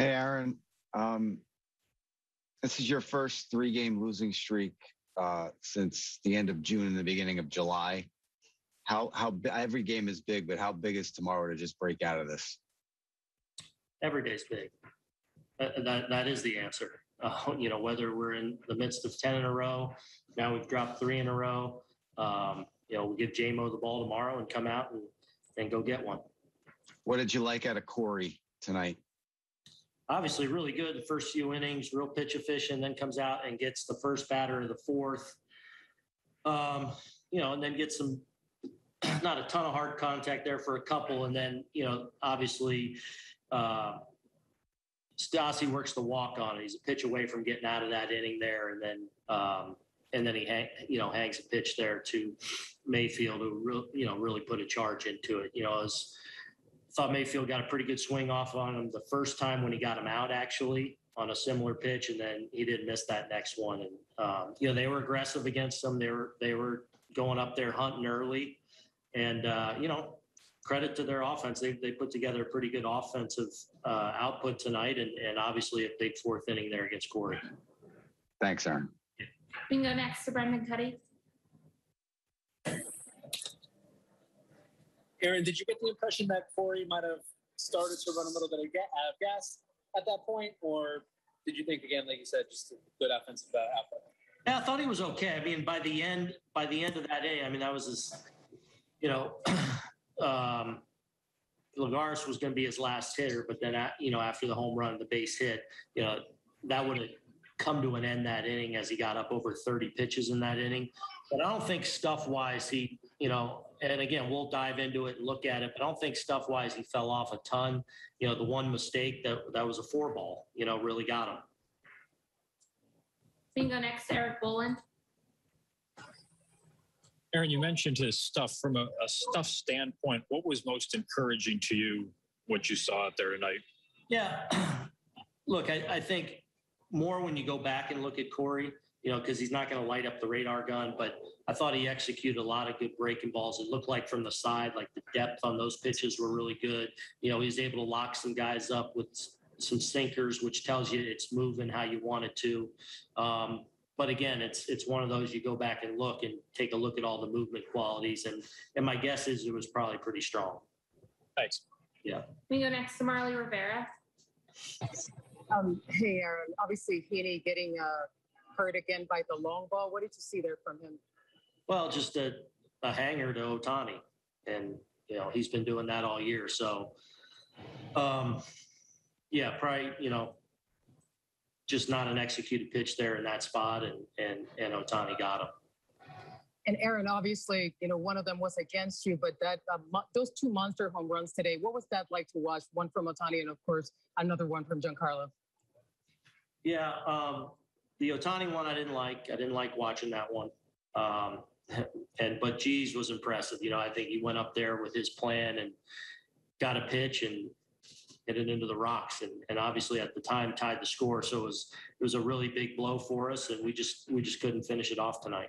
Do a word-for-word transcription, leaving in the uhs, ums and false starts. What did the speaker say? Hey, Aaron. Um, this is your first three-game losing streak uh, since the end of June and the beginning of July. How how every game is big, but how big is tomorrow to just break out of this? Every day's big. That, that, that is the answer. Uh, you know, whether we're in the midst of ten in a row, now we've dropped three in a row. Um, you know, we give J Mo the ball tomorrow and come out and, and go get one. What did you like out of Corey tonight? Obviously really good the first few innings, real pitch efficient, then comes out and gets the first batter of the fourth. Um, you know, and then gets some, not a ton of hard contact there for a couple. And then, you know, obviously uh, Stassi works the walk on it. He's a pitch away from getting out of that inning there. And then, um, and then he, hang, you know, hangs a pitch there to Mayfield, who really, you know, really put a charge into it. You know, it was, thought Mayfield got a pretty good swing off on him the first time when he got him out, actually, on a similar pitch, and then he didn't miss that next one. And um, you know, they were aggressive against them. They were they were going up there hunting early, and uh, you know, credit to their offense. They they put together a pretty good offensive uh, output tonight, and and obviously a big fourth inning there against Corey. Thanks, Aaron. We can go next to Brendan Cuddy. Aaron, did you get the impression that Corey might have started to run a little bit of ga- out of gas at that point, or did you think, again, like you said, just a good offensive uh, output? Yeah, I thought he was okay. I mean, by the end, by the end of that day, I mean, that was his, you know, um, Lagares was going to be his last hitter, but then, you know, after the home run, the base hit, you know, that would have come to an end that inning as he got up over thirty pitches in that inning. But I don't think stuff-wise he, you know, and again, we'll dive into it and look at it, but I don't think stuff-wise he fell off a ton. You know, the one mistake, that that was a four ball, you know, really got him. We can go next to Eric Boland. Aaron, you mentioned his stuff. From a, a stuff standpoint, what was most encouraging to you, what you saw out there tonight? Yeah, look, I, I think more when you go back and look at Corey, you know, because he's not going to light up the radar gun, but I thought he executed a lot of good breaking balls. It looked like from the side, like the depth on those pitches were really good. You know, he was able to lock some guys up with some sinkers, which tells you it's moving how you want it to. Um, but again, it's it's one of those you go back and look and take a look at all the movement qualities. And, and my guess is it was probably pretty strong. Thanks. Yeah. We go next to Marley Rivera. Um, hey, Aaron. Obviously, Heaney getting uh, hurt again by the long ball. What did you see there from him? Well, just a, a hanger to Ohtani. And, you know, he's been doing that all year. So, um, yeah, probably, you know, just not an executed pitch there in that spot. And, and, and Ohtani got him. And, Aaron, obviously, you know, one of them was against you, but that uh, mo- those two monster home runs today, what was that like to watch? One from Ohtani and, of course, another one from Giancarlo. Yeah, um, the Ohtani one I didn't like. I didn't like watching that one. Um, and but G's was impressive. You know, I think he went up there with his plan and got a pitch and hit it into the rocks. And, and obviously at the time tied the score. So it was it was a really big blow for us, and we just we just couldn't finish it off tonight.